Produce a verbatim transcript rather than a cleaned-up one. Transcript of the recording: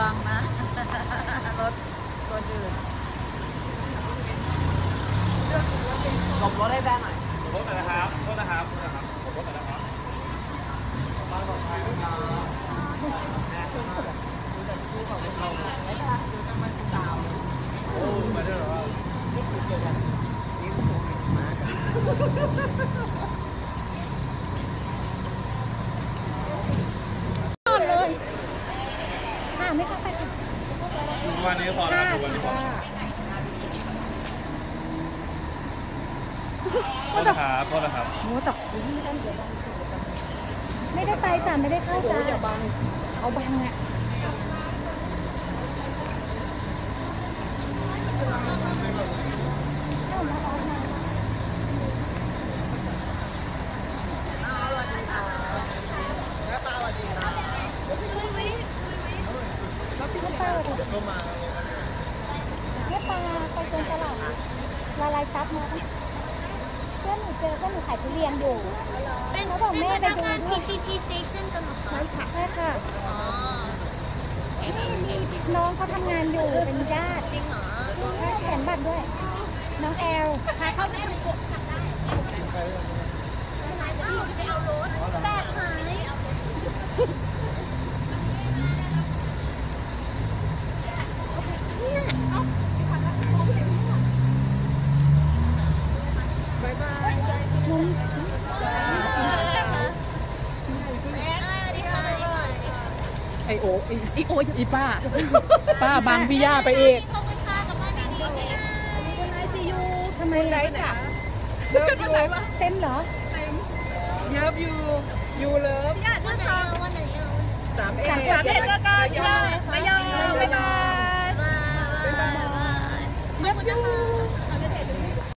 วังนะรถตัวดื้อหลบรถให้แบงค์หน่อยหลบรถหน่อยนะครับรถนะครับหลบรถหน่อยนะครับบ้านของใครนะครับดูของเราไม่ได้ดูน้ำมันสาวโอ้มาได้หรอนี่คือเกิดอะไรนี่คือผมมากนอนเลยค่ะไม่เข้าไปดูวันนี้พอแล้วดูวันนี้พอพ่อละครับพ่อละครับโมตักไม่ได้ไปจ้ะไม่ได้เข้าจ้ะเอาบังเอาบังอ่ะน้องเขาทำงานอยู่เป็นญาติจริงเหรอแขนบัตรด้วยน้องแอลพาเข้าไปดูจับได้เดี๋ยวพี่จะไปเอารถแบกหายโอ้ยอีโอ้ยอีป้าป้าบางพี่ย่าไปเองเขาเป็นป้ากับป้าดีดีคนไอซียูทำไมไรจ้ะเลิฟยูเต็มเหรอเต็มเลิฟยูยูเลิฟวันไหนวันไหนสามเอ็ดสามเอ็ดแล้วก็ยอมไม่ยอมบ๊ายบายบ๊ายบายเลิฟยู